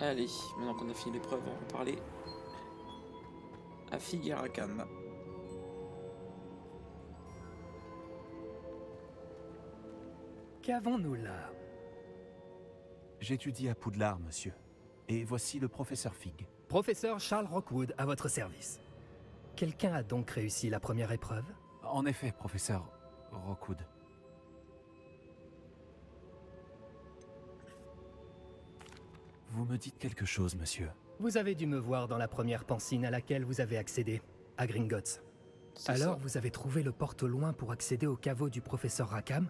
Allez, maintenant qu'on a fini l'épreuve, on va parler à Fig et Rackham. Qu'avons-nous là? J'étudie à Poudlard, monsieur. Et voici le professeur Fig. Professeur Charles Rookwood, à votre service. Quelqu'un a donc réussi la première épreuve? En effet, professeur Rookwood. Vous me dites quelque chose, monsieur. Vous avez dû me voir dans la première pansine à laquelle vous avez accédé, à Gringotts. Alors vous avez trouvé le porte au loin pour accéder au caveau du professeur Rackham,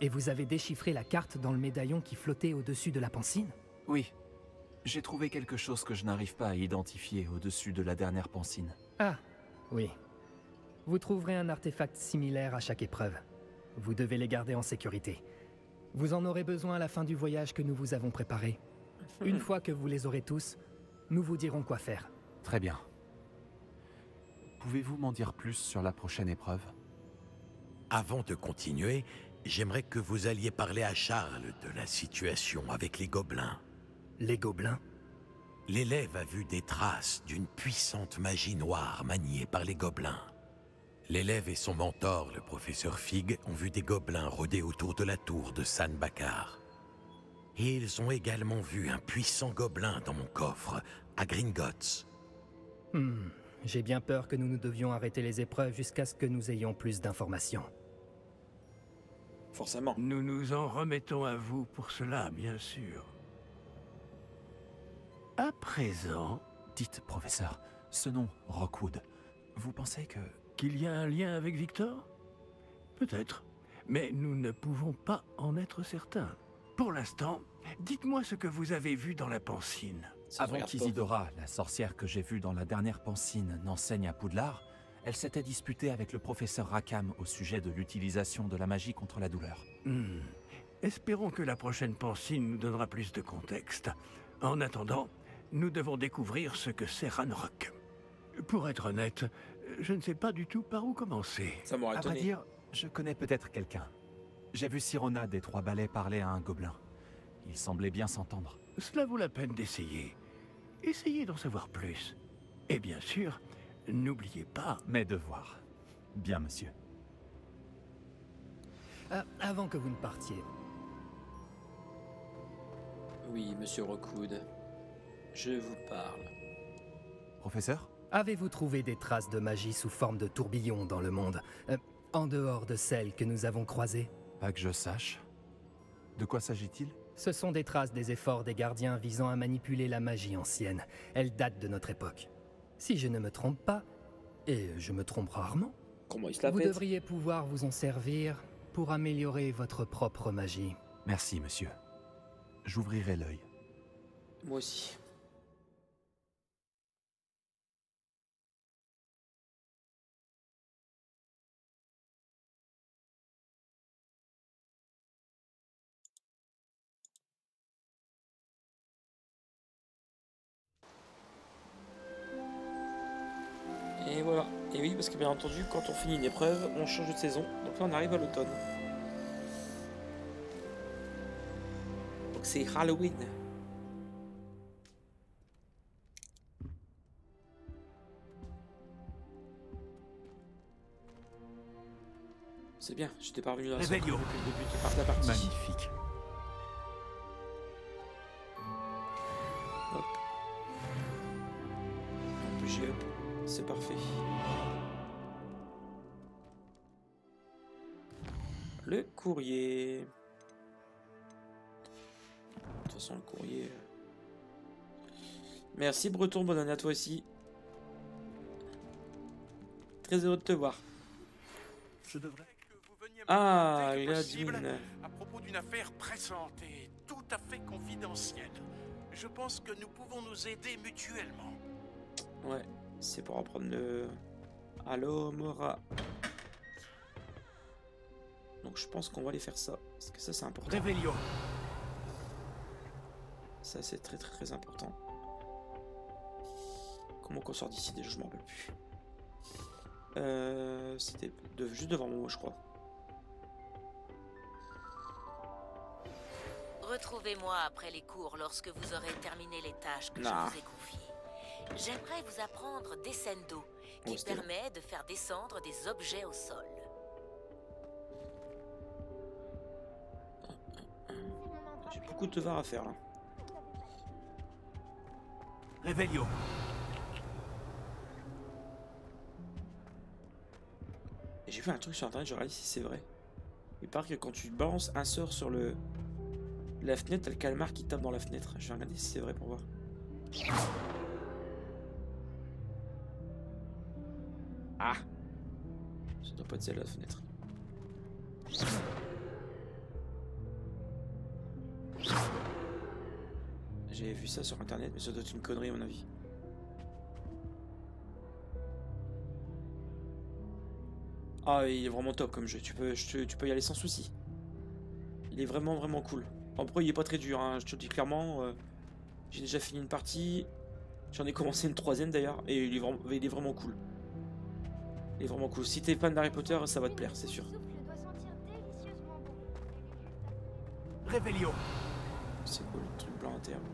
et vous avez déchiffré la carte dans le médaillon qui flottait au-dessus de la pansine? Oui. J'ai trouvé quelque chose que je n'arrive pas à identifier au-dessus de la dernière pansine. Ah, oui. Vous trouverez un artefact similaire à chaque épreuve. Vous devez les garder en sécurité. Vous en aurez besoin à la fin du voyage que nous vous avons préparé. Une fois que vous les aurez tous, nous vous dirons quoi faire. Très bien. Pouvez-vous m'en dire plus sur la prochaine épreuve? Avant de continuer, j'aimerais que vous alliez parler à Charles de la situation avec les gobelins. Les gobelins? L'élève a vu des traces d'une puissante magie noire maniée par les gobelins. L'élève et son mentor, le professeur Fig, ont vu des gobelins rôder autour de la tour de San Bakar. Et ils ont également vu un puissant gobelin dans mon coffre, à Gringotts. J'ai bien peur que nous devions arrêter les épreuves jusqu'à ce que nous ayons plus d'informations. Forcément. Nous nous en remettons à vous pour cela, bien sûr. À présent... Dites, professeur, ce nom, Rookwood, vous pensez que... Qu'il y a un lien avec Victor? Peut-être, mais nous ne pouvons pas en être certains. Pour l'instant, dites-moi ce que vous avez vu dans la pansine. Avant qu'Isidora, la sorcière que j'ai vue dans la dernière pansine, n'enseigne à Poudlard, elle s'était disputée avec le professeur Rackham au sujet de l'utilisation de la magie contre la douleur. Espérons que la prochaine pansine nous donnera plus de contexte. En attendant, nous devons découvrir ce que c'est Ranrok. Pour être honnête, je ne sais pas du tout par où commencer. Ça m'aurait étonné. À vrai dire, je connais peut-être quelqu'un. J'ai vu Sirona des Trois-Balais parler à un gobelin. Ils semblaient bien s'entendre. Cela vaut la peine d'essayer. Essayez d'en savoir plus. Et bien sûr, n'oubliez pas... mes devoirs. Bien, monsieur. Avant que vous ne partiez... Oui, monsieur Rookwood. Je vous parle. Professeur? Avez-vous trouvé des traces de magie sous forme de tourbillon dans le monde, en dehors de celles que nous avons croisées? Pas que je sache. De quoi s'agit-il? Ce sont des traces des efforts des gardiens visant à manipuler la magie ancienne. Elle date de notre époque. Si je ne me trompe pas, et je me trompe rarement, vous devriez pouvoir vous en servir pour améliorer votre propre magie. Merci, monsieur. J'ouvrirai l'œil. Moi aussi. Et voilà. Et oui, parce que bien entendu, quand on finit une épreuve, on change de saison. Donc là, on arrive à l'automne. Donc c'est Halloween. C'est bien, j'étais parvenu dans la saison. Réveillon. Magnifique. Hop. C'est parfait. Le courrier. De toute façon, le courrier. Merci Breton, bonne année à toi aussi. Très heureux de te voir. Je devrais. Ah, Gladwin. À propos d'une affaire pressante et tout à fait confidentielle. Je pense que nous pouvons nous aider mutuellement. Ouais. C'est pour reprendre le Alohomora. Donc je pense qu'on va aller faire ça. Parce que ça c'est important. Revelio. Ça c'est très très très important. Comment qu'on sort d'ici déjà, je m'en rappelle plus. C'était juste devant moi je crois. Retrouvez-moi après les cours lorsque vous aurez terminé les tâches que je vous ai confiées. J'aimerais vous apprendre Descendo, qui permet de faire descendre des objets au sol. J'ai beaucoup de devoirs à faire là. Revelio. J'ai vu un truc sur internet, je regarde si c'est vrai. Il paraît que quand tu balances un sort sur le... la fenêtre, t'as le calmar qui tape dans la fenêtre. Je vais regarder si c'est vrai pour voir. Ah! Ça doit pas être celle-là, la fenêtre. J'avais vu ça sur internet, mais ça doit être une connerie à mon avis. Ah, il est vraiment top comme jeu, tu peux y aller sans souci. Il est vraiment cool. Après, il est pas très dur, hein. Je te le dis clairement. J'ai déjà fini une partie, j'en ai commencé une troisième d'ailleurs, et il est vraiment cool. Il est vraiment cool. Si t'es fan d'Harry Potter, ça va te plaire, c'est sûr. Révélio. C'est quoi le truc blanc interne?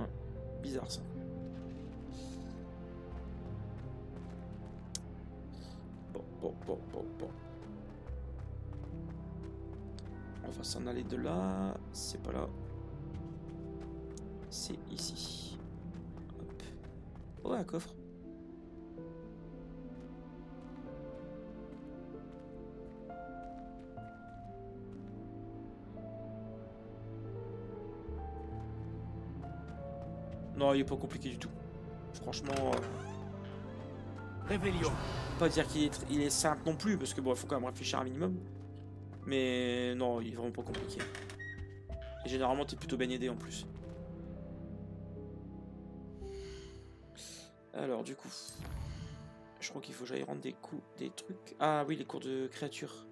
Ouais, bizarre ça. Bon. On va s'en aller de là. C'est pas là. C'est ici. Hop. Oh, un coffre. Non, il est pas compliqué du tout. Franchement... Révélio. Pas dire qu'il est, simple non plus, parce que bon, il faut quand même réfléchir un minimum. Mais non, il est vraiment pas compliqué. Et généralement, t'es plutôt bien aidé en plus. Alors, du coup, je crois qu'il faut que j'aille rendre des coups, des trucs. Ah oui, les cours de créatures.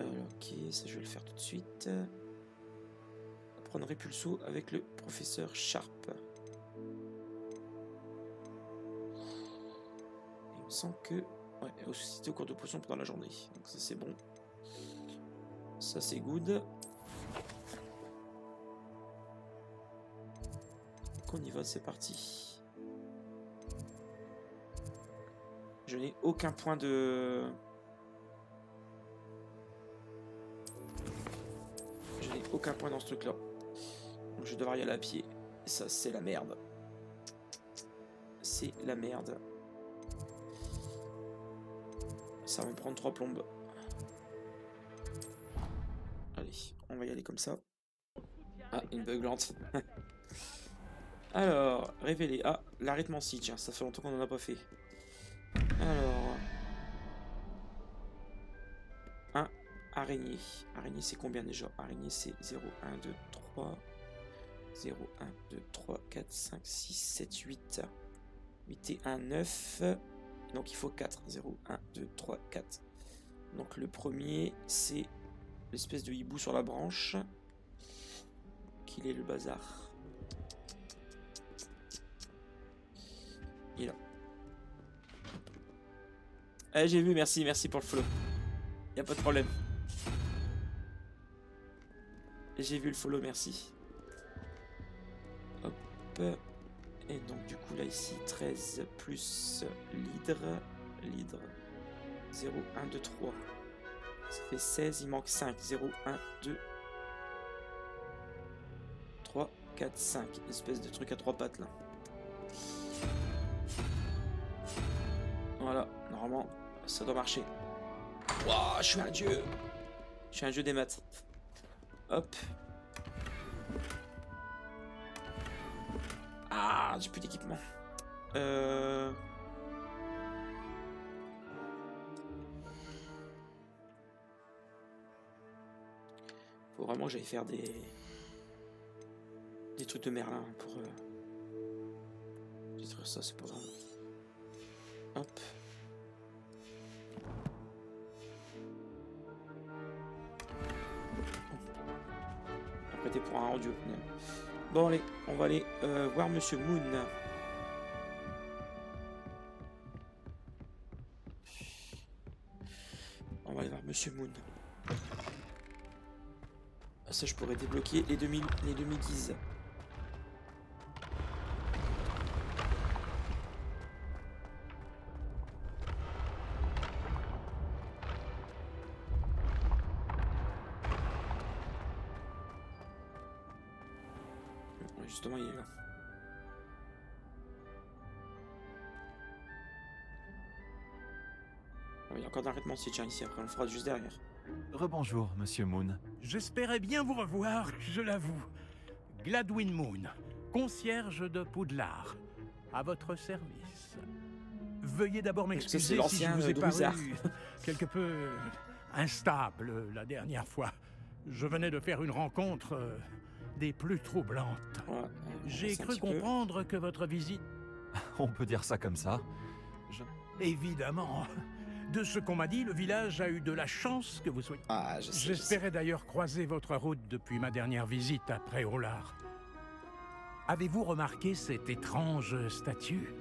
Alors, ok, ça je vais le faire tout de suite. Prendre Repulso avec le professeur Sharp. Sans que... Ouais, c'était au cours de potion pendant la journée. Donc ça c'est bon. Ça c'est good. Donc on y va, c'est parti. Je n'ai aucun point de... Je n'ai aucun point dans ce truc là. Donc je vais devoir y aller à pied. Et ça c'est la merde. C'est la merde. Ça va me prendre 3 plombes. Allez, on va y aller comme ça. Ah, une beuglante. Alors, révéler. Ah, l'arithmancie, tiens, ça fait longtemps qu'on en a pas fait. Alors... Un araignée. Araignée, c'est combien déjà? Araignée, c'est 0, 1, 2, 3... 0, 1, 2, 3, 4, 5, 6, 7, 8... 8 et 1, 9... Donc il faut 4, 0, 1, 2, 3, 4. Donc le premier, c'est l'espèce de hibou sur la branche. Qu'il est le bazar. Il est là. Ah, j'ai vu, merci pour le follow. Y'a pas de problème. J'ai vu le follow, merci. Hop. Et donc du coup là ici 13 plus l'hydre, 0, 1, 2, 3, ça fait 16, il manque 5, 0, 1, 2, 3, 4, 5, espèce de truc à 3 pattes là. Voilà, normalement ça doit marcher. Wouah, je suis un dieu. Je suis un dieu des maths. Hop. Ah, j'ai plus d'équipement. Faut vraiment que j'aille faire des trucs de merlin pour détruire ça, c'est pas grave. Hop. Après t'es pour un rendu. Bon allez, on va aller voir Monsieur Moon. On va aller voir Monsieur Moon. Ça, je pourrais débloquer les demi-guises. Justement, il est là. Il y a encore d'un arrêtement si tiens ici, après on le fera juste derrière. Rebonjour, Monsieur Moon. J'espérais bien vous revoir, je l'avoue. Gladwin Moon, concierge de Poudlard, à votre service. Veuillez d'abord m'excuser si je vous ai paru quelque peu instable la dernière fois. Je venais de faire une rencontre des plus troublantes. Ouais, j'ai cru comprendre que votre visite... On peut dire ça comme ça. Évidemment. De ce qu'on m'a dit, le village a eu de la chance que vous soyez... Ah, j'espérais d'ailleurs croiser votre route depuis ma dernière visite à Pré-au-lard. Avez-vous remarqué cette étrange statue?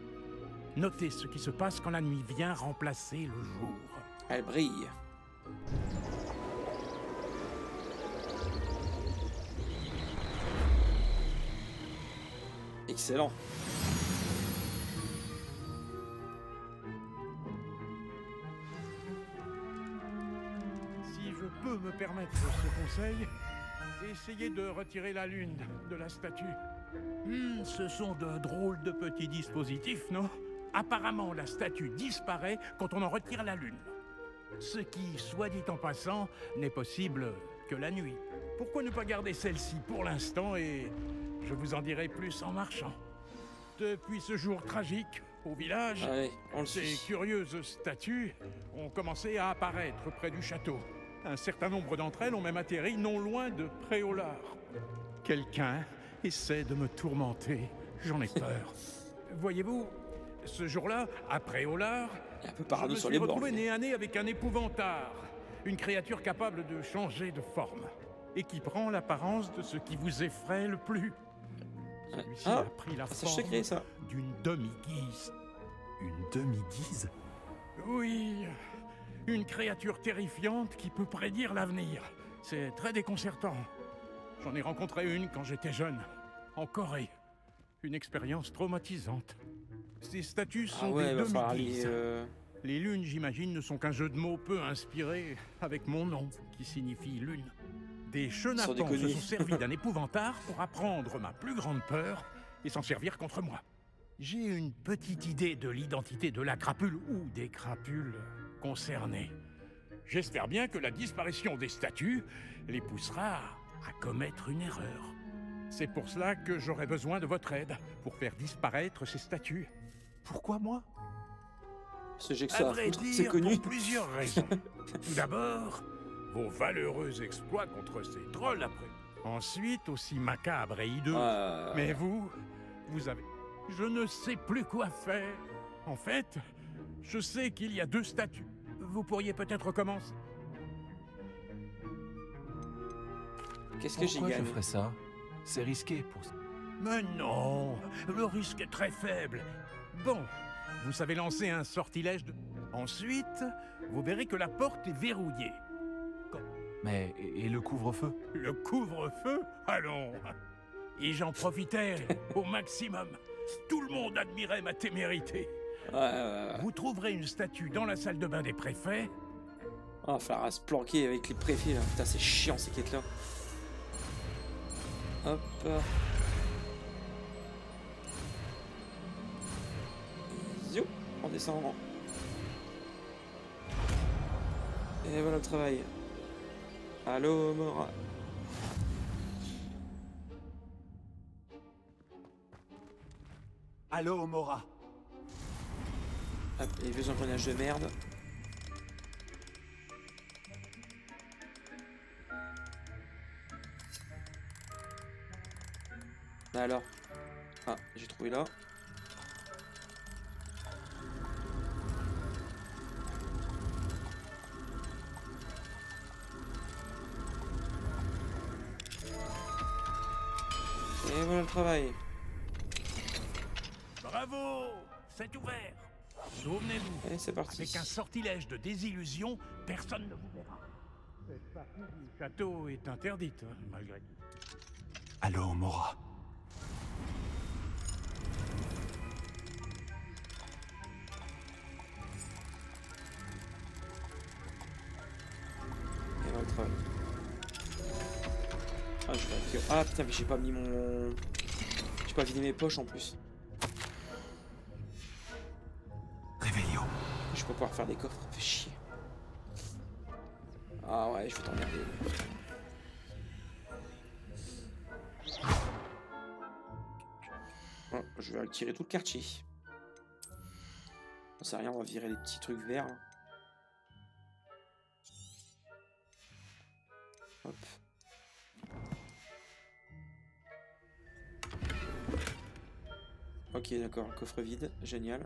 Notez ce qui se passe quand la nuit vient remplacer le jour. Elle brille. Excellent. Si je peux me permettre ce conseil, essayez de retirer la lune de la statue. Ce sont de drôles de petits dispositifs, non? Apparemment, la statue disparaît quand on en retire la lune. Ce qui, soit dit en passant, n'est possible que la nuit. Pourquoi ne pas garder celle-ci pour l'instant et... Je vous en dirai plus en marchant. Depuis ce jour tragique au village, ces curieuses statues ont commencé à apparaître près du château. Un certain nombre d'entre elles ont même atterri non loin de Pré-au-lard. Quelqu'un essaie de me tourmenter. J'en ai peur. Voyez-vous, ce jour-là, à Pré-au-lard, je me suis retrouvé nez à nez avec un épouvantard. Une créature capable de changer de forme et qui prend l'apparence de ce qui vous effraie le plus. Celui-ci a pris la forme d'une demi-guise. Une demi-guise? Oui, une créature terrifiante qui peut prédire l'avenir. C'est très déconcertant. J'en ai rencontré une quand j'étais jeune, en Corée. Une expérience traumatisante. Ces statues sont des demi-guises. Les lunes, j'imagine, ne sont qu'un jeu de mots peu inspiré avec mon nom, qui signifie lune. Des chenapans se sont servis d'un épouvantard pour apprendre ma plus grande peur et s'en servir contre moi. J'ai une petite idée de l'identité de la crapule ou des crapules concernées. J'espère bien que la disparition des statues les poussera à commettre une erreur. C'est pour cela que j'aurai besoin de votre aide pour faire disparaître ces statues. Pourquoi moi? À vrai dire, pour plusieurs raisons. Tout d'abord... vos valeureux exploits contre ces trolls après. Ensuite, aussi macabre et hideux. Mais vous avez... Je ne sais plus quoi faire. En fait, je sais qu'il y a deux statues. Vous pourriez peut-être commencer. Qu'est-ce que j'ai gagné? Pourquoi je ferais ça? C'est risqué pour ça. Mais non, le risque est très faible. Bon, vous savez lancer un sortilège de... Ensuite, vous verrez que la porte est verrouillée. Mais, et le couvre-feu? Le couvre-feu? Allons! Et j'en profitais au maximum. Tout le monde admirait ma témérité. Vous trouverez une statue dans la salle de bain des préfets. Oh, falloir se planquer avec les préfets, là. Putain, c'est chiant, ces quêtes-là. Hop. Yo, on descend. Et voilà le travail. Alohomora. Alohomora. Hop, les vieux engrenages de merde. Alors. Ah, j'ai trouvé là. Et voilà le travail. Bravo, c'est ouvert. Souvenez-vous. Allez, c'est parti. Avec un sortilège de désillusion, personne ne vous verra. Le château est interdite, hein, malgré tout. Alohomora. Ah, je vais activer. Ah putain, mais j'ai pas mis mon... J'ai pas vidé mes poches en plus. Revelio. Je vais pas pouvoir faire des coffres, ça fait chier. Ah ouais, je vais t'emmerder. Oh, je vais tirer tout le quartier. On sait rien, on va virer les petits trucs verts. Là. Hop. Ok, d'accord, coffre vide, génial.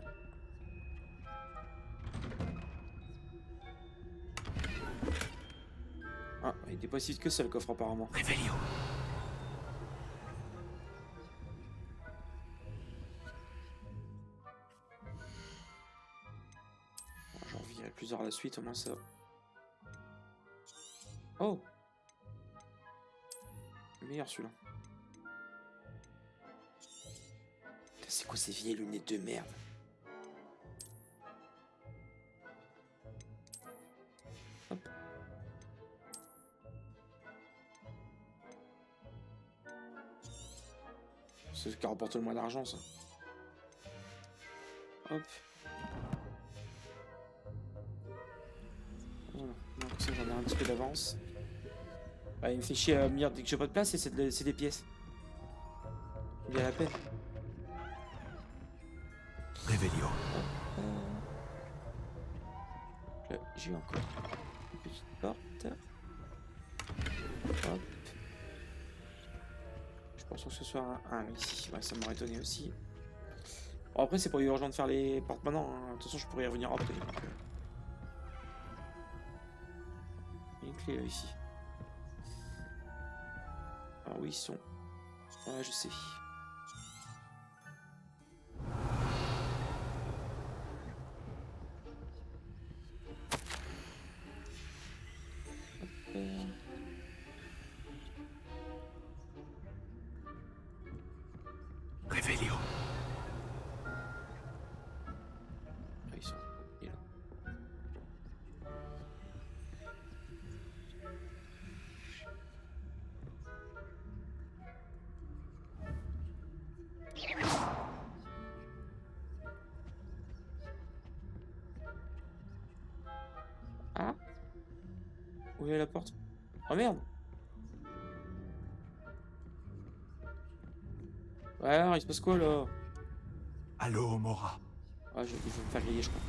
Ah, il déposite que ça le coffre apparemment. Réveillons. Bon, j'en virai plusieurs à la suite, au moins ça. Oh, le meilleur celui-là. C'est quoi ces vieilles lunettes de merde? Hop. C'est ce qui rapporte le moins d'argent, ça. Hop. Voilà. Donc ça, j'en ai un petit peu d'avance. Bah, il me fait chier à me dire dès que j'ai pas de place et c'est des pièces. Il y a la peine. J'ai encore une petite porte. Hop. Je pense que ce soit un ici. Ouais, ça m'aurait étonné aussi. Bon, après, c'est pas urgent de faire les portes maintenant. Hein. De toute façon, je pourrais y revenir après. Il y a une clé là, ici. Ah oui, ils sont. Ah, je sais. Où est la porte? Oh merde! Ouais, alors il se passe quoi là? Alohomora. Ah, je vais me faire griller, je crois.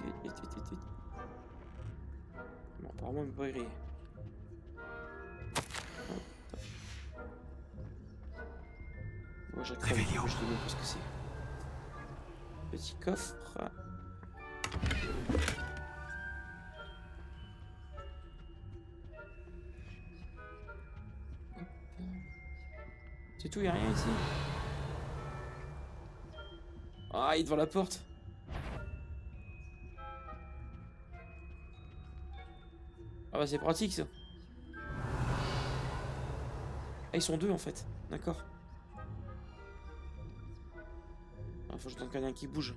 Vite. Bon, apparemment, il me peut griller. Moi, j'accroche, je dis même pas ce que c'est. Petit coffre. C'est tout, il n'y a rien ici. Ah, il est devant la porte. Ah bah c'est pratique ça. Ah ils sont deux en fait, d'accord. Ah, faut que j'attende qu'il y en ait un qui bouge.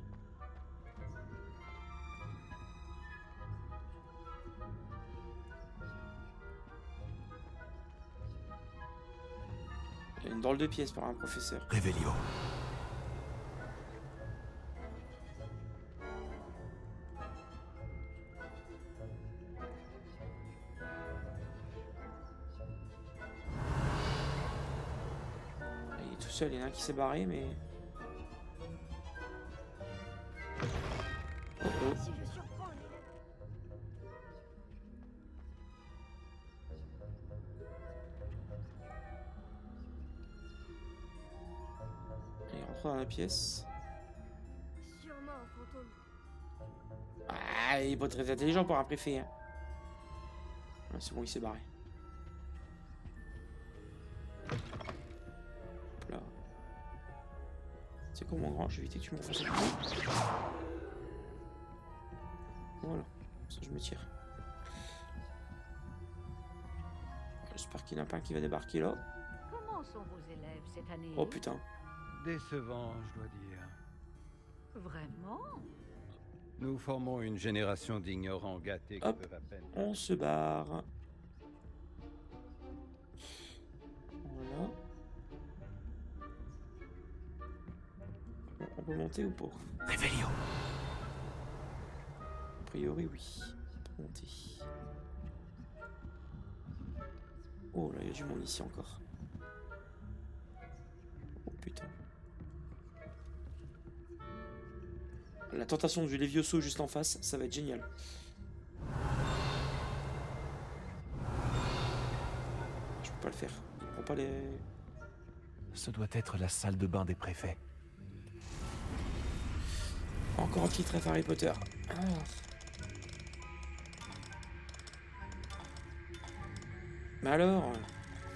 Il y a une drôle de pièce par un professeur. Revelio. Seul, il y en a un qui s'est barré, mais. Oh oh. Il rentre rentra dans la pièce. Sûrement un fantôme. Ah, il est pas très intelligent pour un préfet. Hein. Ah, c'est bon, il s'est barré. Hop là. C'est quoi mon grand? Je vais éviter que tu m'enfonces. Voilà. Ça, je me tire. J'espère qu'il n'y en a pas un qui va débarquer là. Comment sont vos élèves cette année? Oh putain. Décevant, je dois dire. Vraiment? Nous formons une génération d'ignorants gâtés qui peuvent à peine. On se barre. Voilà. On peut monter ou pas? Réveillons. A priori, oui. On peut monter. Oh là, il y a du monde ici encore. Oh putain. La tentation du Levioso juste en face, ça va être génial. Je peux pas le faire. Il prend pas les... Ce doit être la salle de bain des préfets. Encore un titre à Harry Potter. Ah. Mais alors? Réveillons.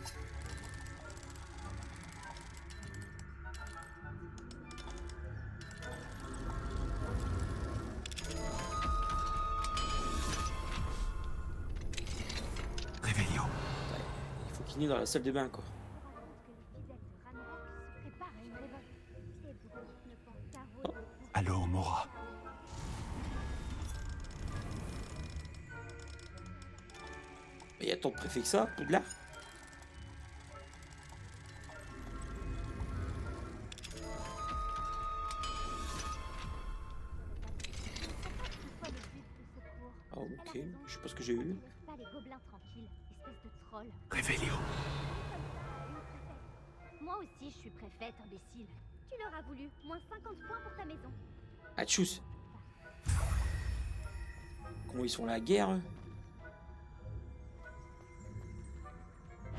Il faut qu'il n'y ait dans la salle des bains, quoi. Oh. Alohomora. Mais il y a tant de préfets que ça, Poudlard. Oh, ok, je sais pas ce que j'ai eu. Revelio. Moi aussi, je suis préfète, imbécile. Tu leur as voulu, moins 50 points pour ta maison. Ah, tchuss. Comment ils sont là, à guerre?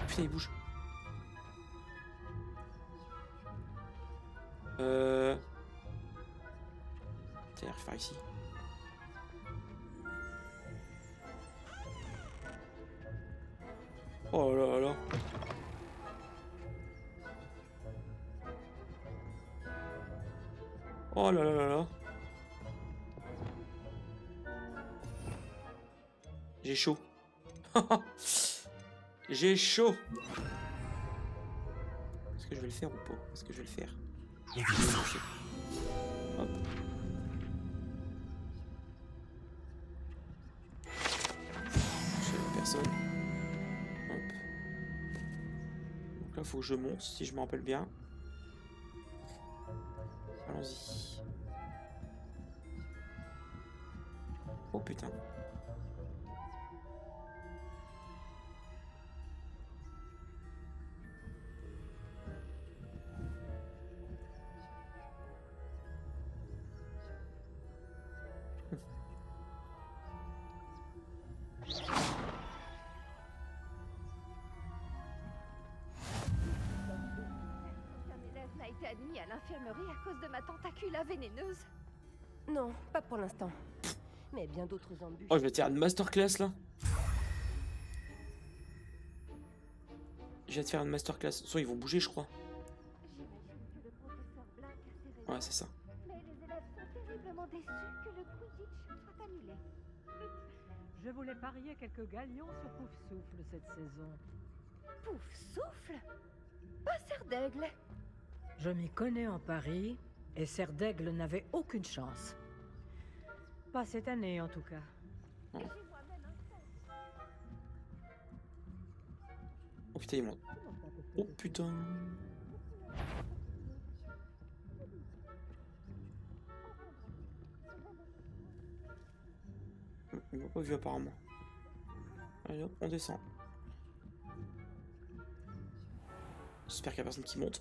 Putain, il bouge. Tiens, il repart ici. Oh là là. Oh là là là là. J'ai chaud. J'ai chaud. Est-ce que je vais le faire ou pas? Est-ce que je vais le faire? Hop. Je n'ai personne. Hop. Donc là, faut que je monte, si je me rappelle bien. Allons-y. Oh putain. Vénéneuse. Non, pas pour l'instant. Mais bien d'autres embûches. Oh, je vais te faire une masterclass là. Je vais te faire une masterclass. Soit ils vont bouger, je crois. Ouais, c'est ça. Mais les élèves sont terriblement déçus que le Quidditch soit annulé. Je voulais parier quelques galions sur Poufsouffle cette saison. Poufsouffle? Pas Serdaigle. Je m'y connais en Paris. Et Serdaigle n'avait aucune chance. Pas cette année, en tout cas. Oh, oh putain, il monte. Oh putain. Il m'a pas vu apparemment. Allez hop, on descend. J'espère qu'il n'y a personne qui monte.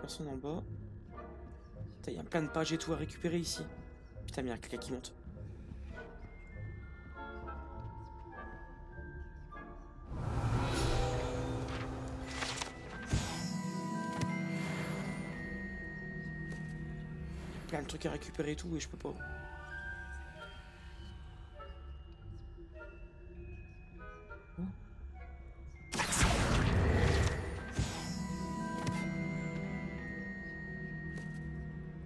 Personne en bas. Putain, il y a plein de pages et tout à récupérer ici. Putain, mais il y a quelqu'un qui monte. plein de trucs à récupérer et tout, et je peux pas.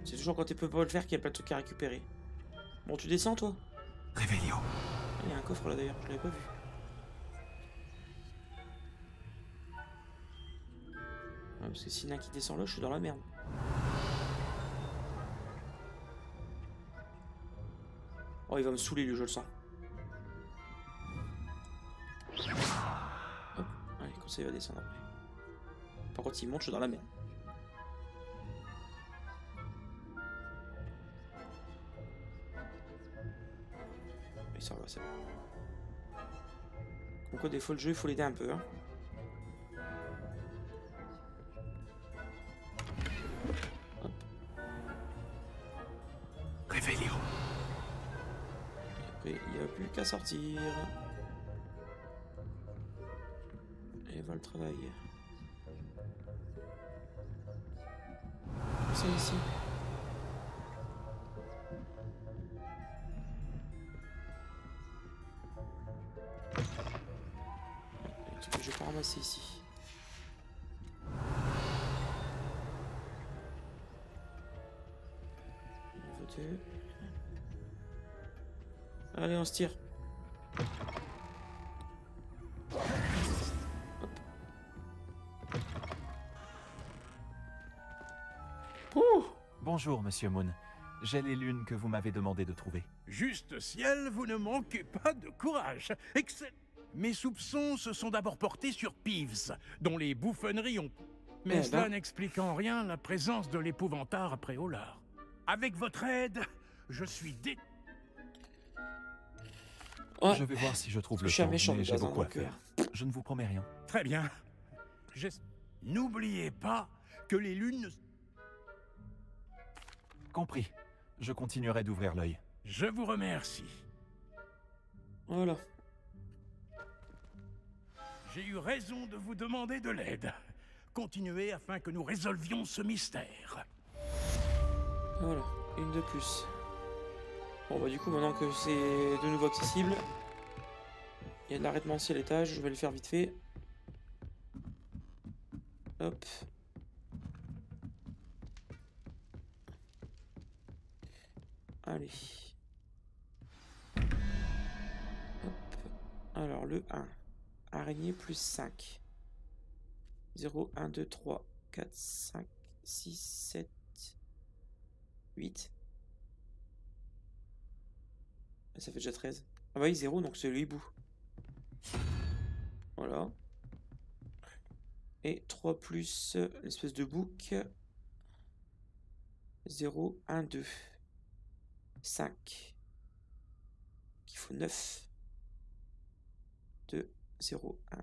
C'est toujours quand tu peux pas le faire qu'il y a plein de trucs à récupérer. Bon, tu descends, toi? Revelio. Il y a un coffre là d'ailleurs, je l'avais pas vu. Ouais, parce que s'il y en a qui descend là, je suis dans la merde. Oh, il va me saouler lui, je le sens. Hop, allez, comme ça il va descendre après. Par contre, s'il monte, je suis dans la merde. Il sort là, c'est bon. Comme quoi, des fois, le jeu, il faut l'aider un peu, hein. Qu'à sortir. Et va le travailler. C'est ici. Un truc que je vais pas ramasser ici. Allez, on se tire. Bonjour, monsieur Moon. J'ai les lunes que vous m'avez demandé de trouver. Juste ciel, vous ne manquez pas de courage. Mes soupçons se sont d'abord portés sur Peeves, dont les bouffonneries ont... Mais cela n'explique en rien la présence de l'épouvantard Pré-au-lard. Avec votre aide, je suis dé... Ouais. Je vais voir si je trouve le temps, mais j'ai beaucoup à faire. Je ne vous promets rien. Très bien. N'oubliez pas que les lunes... Compris. Je continuerai d'ouvrir l'œil. Je vous remercie. Voilà. J'ai eu raison de vous demander de l'aide. Continuez afin que nous résolvions ce mystère. Voilà, une de plus. Bon bah du coup, maintenant que c'est de nouveau accessible, il y a de l'arrêtement-ciel à l'étage, je vais le faire vite fait. Hop. Allez. Hop. Alors, le 1. Araignée plus 5. 0, 1, 2, 3, 4, 5, 6, 7, 8. Ça fait déjà 13. Ah bah oui, 0, donc c'est le hibou. Voilà. Et 3 plus l'espèce de bouc. 0, 1, 2. 5. Il faut 9. 2, 0, 1,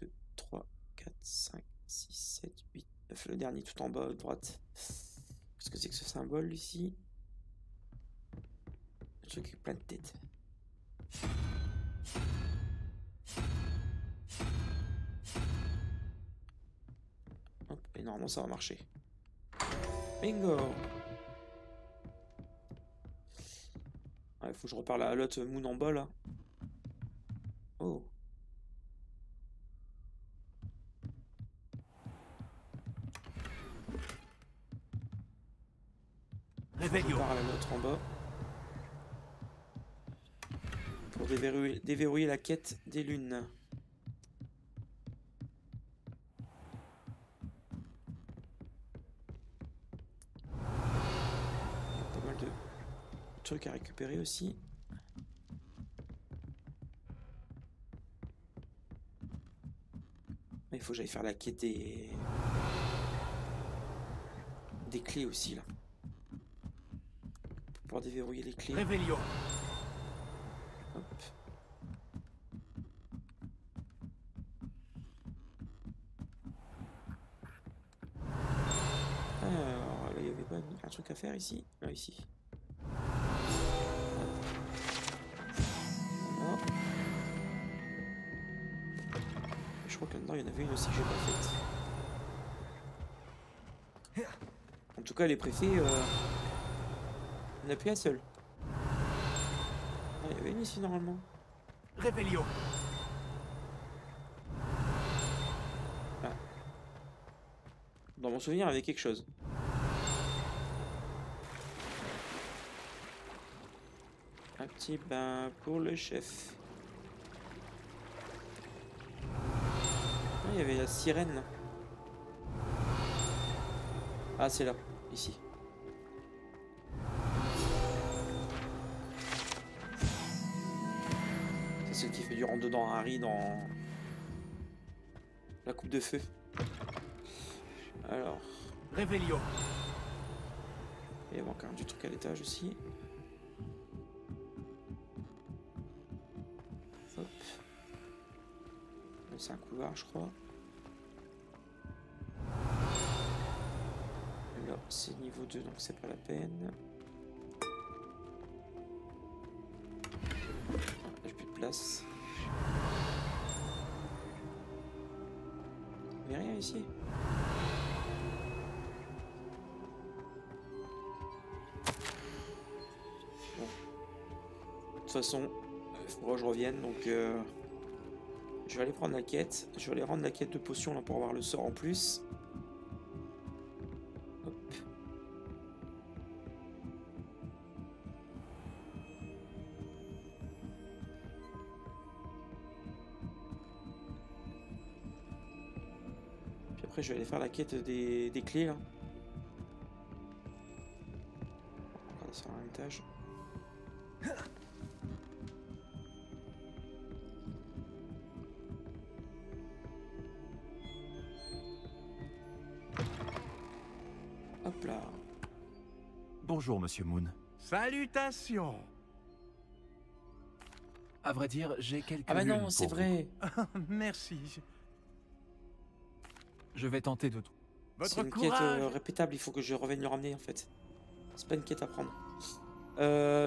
2, 3, 4, 5, 6, 7, 8, 9. Le dernier tout en bas à droite. Qu'est-ce que c'est que ce symbole ici? Un truc avec plein de têtes. Hop, et normalement ça va marcher. Bingo! Il faut que je reparle à l'autre Moon en bas là. Oh. Réveillons. Je reparle à l'autre en bas. Pour déverrouiller la quête des lunes. Truc à récupérer aussi. Mais il faut que j'aille faire la quête des clés aussi là. Pour pouvoir déverrouiller les clés. Revelio. Hop. Alors, il n'y avait pas un truc à faire ici. Ah, ici. Je crois que là-dedans il y en avait une aussi que j'ai pas faite. En tout cas, les préfets, On n'a plus un seul. Il y avait une ici normalement. Revelio. Ah. Dans mon souvenir, il y avait quelque chose. Un petit bain pour le chef. Ah, il y avait la sirène là. Ah, c'est là, ici. C'est celle qui fait du rentre-dedans à Harry dans la coupe de feu. Alors. Revelio. Il manque un du truc à l'étage aussi. Hop. C'est un couloir, je crois. Là, c'est niveau 2, donc c'est pas la peine. J'ai plus de place. Mais rien ici. Bon. De toute façon, il faudra que je revienne, donc je vais aller prendre la quête. Je vais aller rendre la quête de potion là, pour avoir le sort en plus. Hop. Puis après je vais aller faire la quête des clés là. On va sur un étage. Hop là. Bonjour, monsieur Moon. Salutations. À vrai dire, j'ai quelques... Ah bah non, c'est vrai. Merci. Je vais tenter de... C'est une quête répétable, il faut que je revienne le ramener, en fait. C'est pas une quête à prendre.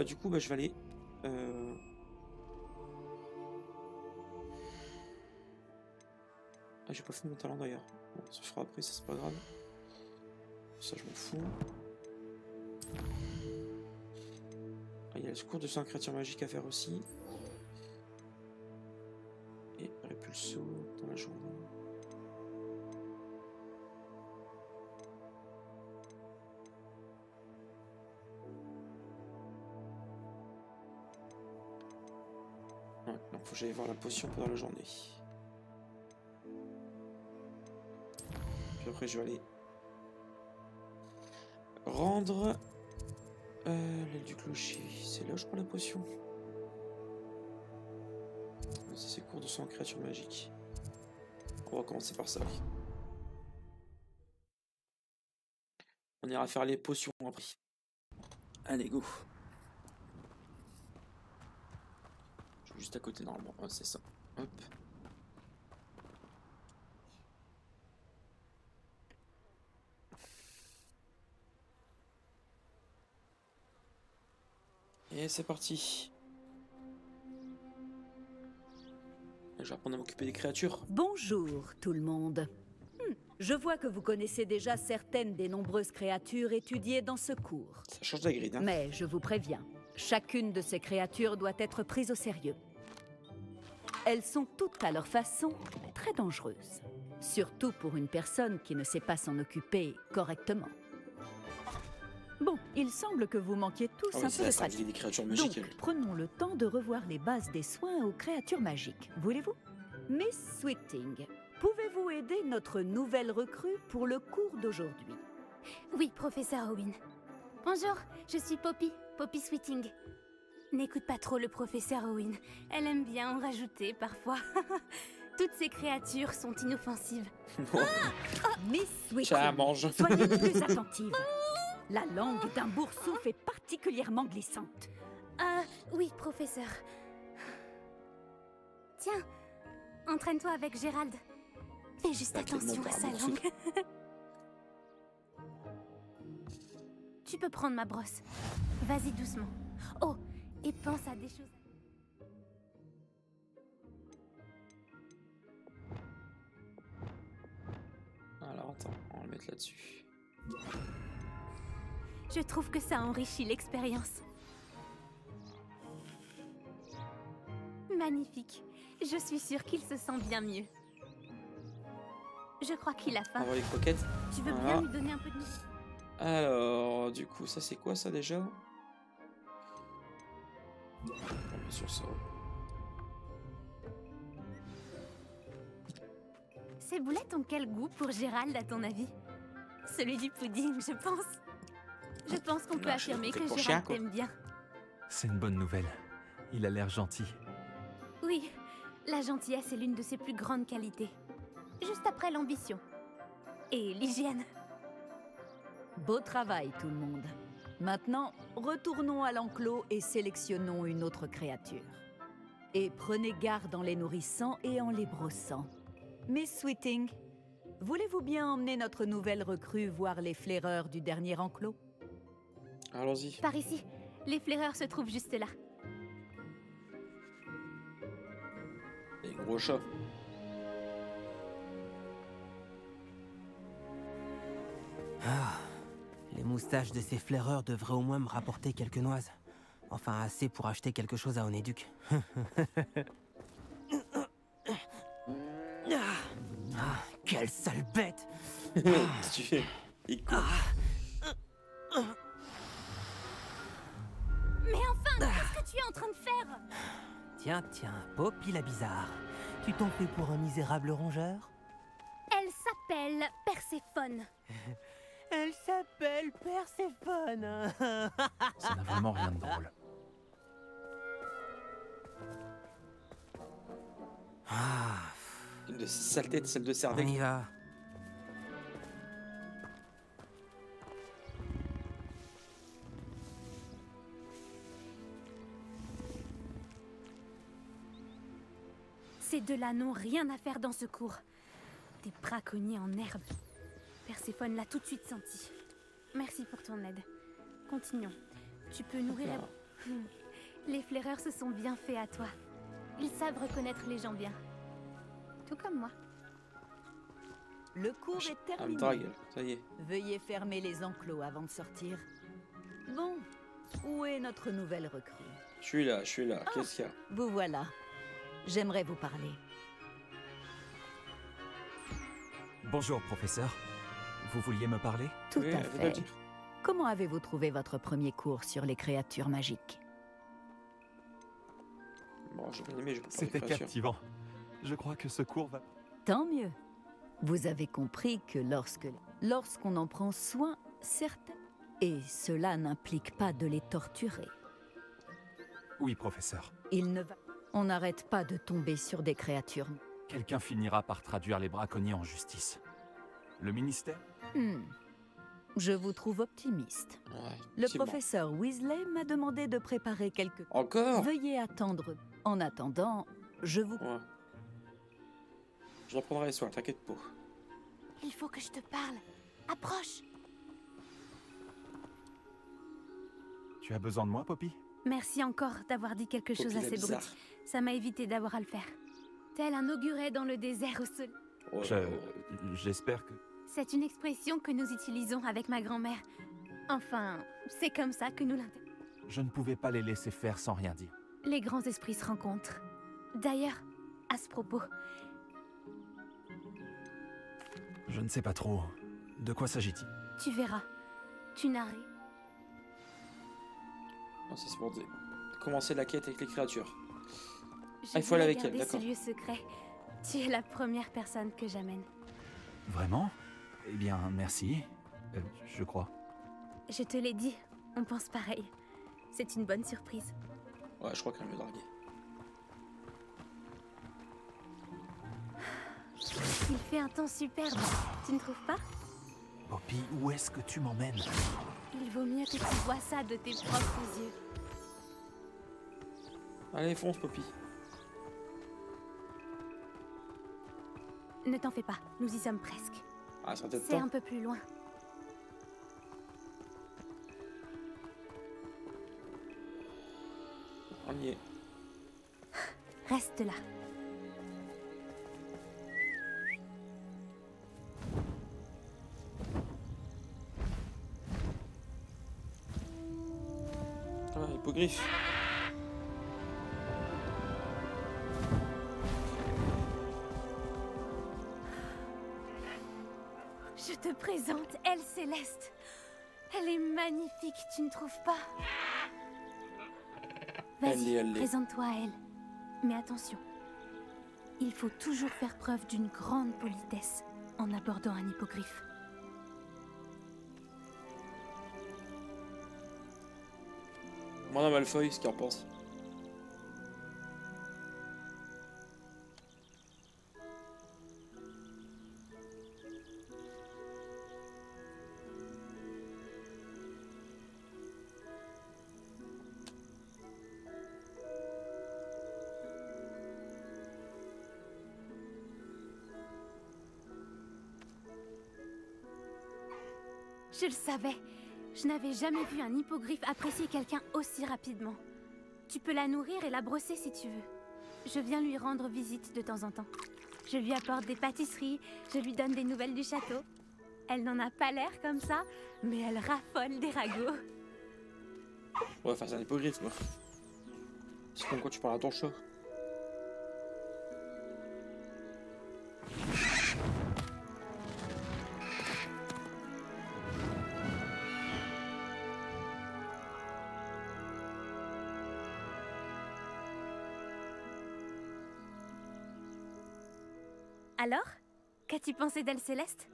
Du coup, bah, je vais aller... Ah, j'ai pas fait mon talent, d'ailleurs. Bon, ça se fera après, ça c'est pas grave. Ça, je m'en fous. Ah, il y a le secours de 5 créatures magiques à faire aussi. Et répulso dans la journée. Ouais, donc faut que j'aille voir la potion pendant la journée. Puis après, je vais aller... rendre l'aile du clocher, c'est là je prends la potion. C'est cours de sang créature magique. On va commencer par ça. On ira faire les potions après. Allez go. Je suis juste à côté normalement, ouais, c'est ça. Hop. Et c'est parti. Je vais apprendre à m'occuper des créatures. Bonjour tout le monde. Je vois que vous connaissez déjà certaines des nombreuses créatures étudiées dans ce cours. Ça change la grille, hein. Mais je vous préviens, chacune de ces créatures doit être prise au sérieux. Elles sont toutes à leur façon très dangereuses. Surtout pour une personne qui ne sait pas s'en occuper correctement. Bon, il semble que vous manquiez tous un peu de pratique. Donc, prenons le temps de revoir les bases des soins aux créatures magiques, voulez-vous? Miss Sweeting, pouvez-vous aider notre nouvelle recrue pour le cours d'aujourd'hui? Oui, professeur Owen. Bonjour, je suis Poppy Sweeting. N'écoute pas trop le professeur Owen, elle aime bien en rajouter parfois. Toutes ces créatures sont inoffensives. Ah oh, Miss Sweeting, soyez plus attentive. La langue d'un boursouf est particulièrement glissante. Oui, professeur. Tiens, entraîne-toi avec Gérald. Fais juste attention à sa langue. Tu peux prendre ma brosse. Vas-y doucement. Oh, et pense à des choses... Alors, attends, on va le mettre là-dessus. Je trouve que ça enrichit l'expérience. Magnifique. Je suis sûre qu'il se sent bien mieux. Je crois qu'il a faim. On voit les croquettes. Tu veux bien lui donner un peu de mousse? Alors, du coup, ça c'est quoi ça déjà? On est sur ça. Ces boulettes ont quel goût pour Gérald à ton avis? Celui du pudding, je pense. Je pense qu'on peut affirmer que Gérald t'aime bien. C'est une bonne nouvelle. Il a l'air gentil. Oui, la gentillesse est l'une de ses plus grandes qualités. Juste après l'ambition. Et l'hygiène. Beau travail, tout le monde. Maintenant, retournons à l'enclos et sélectionnons une autre créature. Et prenez garde en les nourrissant et en les brossant. Miss Sweeting, voulez-vous bien emmener notre nouvelle recrue voir les flaireurs du dernier enclos? Allons-y. Par ici, les flaireurs se trouvent juste là. Les gros chats. Ah, les moustaches de ces flaireurs devraient au moins me rapporter quelques noises. Enfin, assez pour acheter quelque chose à Onéduc. Quelle sale bête! Qu'est-ce que tu fais? Il court. Mais enfin, qu'est-ce que tu es en train de faire? Tiens, tiens, Poppy la bizarre. Tu t'en fais pour un misérable rongeur? Elle s'appelle Perséphone. Elle s'appelle Perséphone. Ça n'a vraiment rien de drôle. Ah. De saleté de celle de Serdaigle. On y va. Ces deux-là n'ont rien à faire dans ce cours. Des braconniers en herbe. Perséphone l'a tout de suite senti. Merci pour ton aide. Continuons. Tu peux nourrir la... Les flaireurs se sont bien faits à toi. Ils savent reconnaître les gens bien. Tout comme moi. Le cours est terminé. Ça y est. Veuillez fermer les enclos avant de sortir. Bon, où est notre nouvelle recrue? Je suis là, je suis là. Oh, qu'est-ce qu'il y a? Vous voilà. J'aimerais vous parler. Bonjour, professeur. Vous vouliez me parler? Tout à fait. Comment avez-vous trouvé votre premier cours sur les créatures magiques? Bon, c'était captivant. Je crois que ce cours va... Tant mieux. Vous avez compris que lorsqu'on en prend soin, certains... Et cela n'implique pas de les torturer. Oui, professeur. On n'arrête pas de tomber sur des créatures. Quelqu'un finira par traduire les braconniers en justice. Le ministère? Je vous trouve optimiste. Ouais, le professeur Weasley m'a demandé de préparer quelques... Encore? Veuillez attendre. En attendant, je vous... Ouais. Je reprendrai les soins, t'inquiète pas. Il faut que je te parle. Approche. Tu as besoin de moi, Poppy? Merci encore d'avoir dit quelque chose à ces brutes. Ça m'a évité d'avoir à le faire. Tel un auguret dans le désert au sol. Oh, j'espère que... C'est une expression que nous utilisons avec ma grand-mère. Enfin, c'est comme ça que nous l'interprétons. Je ne pouvais pas les laisser faire sans rien dire. Les grands esprits se rencontrent. D'ailleurs, à ce propos... Je ne sais pas trop. De quoi s'agit-il? Tu verras. Tu n'as rien. Non, ça c'est pour commencer la quête avec les créatures. Il faut aller avec elle, d'accord. Je vais garder ce lieu secret. Tu es la première personne que j'amène. Vraiment? Eh bien, merci. Je crois. Je te l'ai dit. On pense pareil. C'est une bonne surprise. Ouais, je crois qu'elle me drague. Il fait un temps superbe, tu ne trouves pas? Poppy, où est-ce que tu m'emmènes? Il vaut mieux que tu vois ça de tes propres yeux. Allez, fonce, Poppy. Ne t'en fais pas, nous y sommes presque. Ah, c'est un peu plus loin. On y est. Reste là. hippogriffe. Je te présente elle, Céleste. Elle est magnifique, tu ne trouves pas? Vas-y, présente-toi à elle. Mais attention, il faut toujours faire preuve d'une grande politesse en abordant un hippogriffe. Madame Malfoy, ce qu'il en pense. Je le savais. Je n'avais jamais vu un hippogriffe apprécier quelqu'un aussi rapidement. Tu peux la nourrir et la brosser si tu veux. Je viens lui rendre visite de temps en temps. Je lui apporte des pâtisseries, je lui donne des nouvelles du château. Elle n'en a pas l'air comme ça, mais elle raffole des ragots. Ouais, enfin c'est un hippogriffe, moi. C'est comme quand tu parles à ton chat. Alors, qu'as-tu pensé d'elle, Céleste?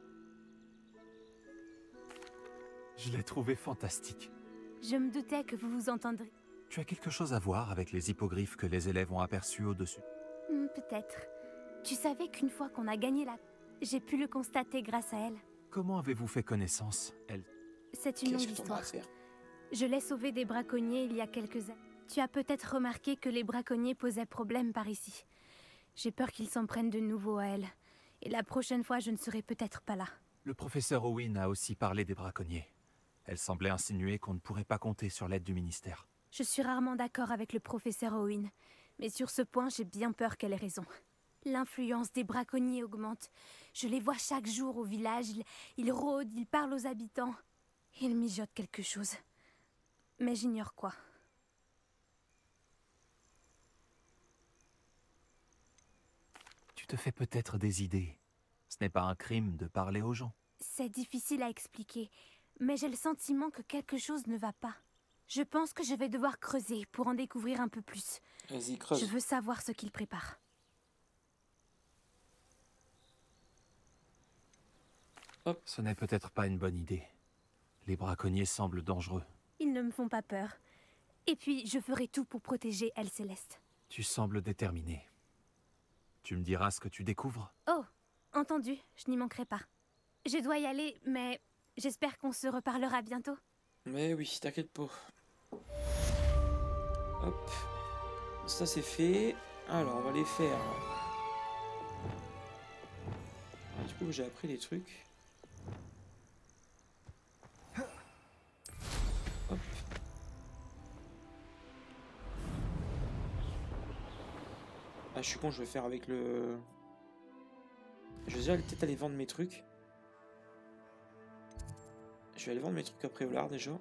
Je l'ai trouvée fantastique. Je me doutais que vous vous entendrez. Tu as quelque chose à voir avec les hippogriffes que les élèves ont aperçus au-dessus? Peut-être. Tu savais qu'une fois qu'on a gagné la... J'ai pu le constater grâce à elle. Comment avez-vous fait connaissance, elle? C'est une longue histoire. Je l'ai sauvée des braconniers il y a quelques années. Tu as peut-être remarqué que les braconniers posaient problème par ici. J'ai peur qu'ils s'en prennent de nouveau à elle. Et la prochaine fois, je ne serai peut-être pas là. Le professeur Owen a aussi parlé des braconniers. Elle semblait insinuer qu'on ne pourrait pas compter sur l'aide du ministère. Je suis rarement d'accord avec le professeur Owen. Mais sur ce point, j'ai bien peur qu'elle ait raison. L'influence des braconniers augmente. Je les vois chaque jour au village. Ils rôdent, ils parlent aux habitants. Ils mijotent quelque chose. Mais j'ignore quoi. Tu te fais peut-être des idées. Ce n'est pas un crime de parler aux gens. C'est difficile à expliquer, mais j'ai le sentiment que quelque chose ne va pas. Je pense que je vais devoir creuser pour en découvrir un peu plus. Vas-y, creuse. Je veux savoir ce qu'il prépare. Hop. Ce n'est peut-être pas une bonne idée. Les braconniers semblent dangereux. Ils ne me font pas peur. Et puis, je ferai tout pour protéger elle, Céleste. Tu sembles déterminée. Tu me diras ce que tu découvres? Oh, entendu, je n'y manquerai pas. Je dois y aller, mais j'espère qu'on se reparlera bientôt. Mais oui, t'inquiète pas. Hop, ça c'est fait. Alors, on va les faire. Du coup, j'ai appris des trucs. Hop. Ah, je suis con, je vais faire avec le... Je vais peut-être aller vendre mes trucs. Je vais aller vendre mes trucs à Pré-au-lard déjà.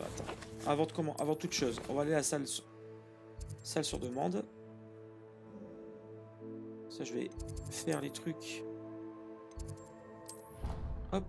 Attends. Avant de comment? Avant toute chose, on va aller à la salle... Salle sur demande. Ça, je vais faire les trucs. Hop.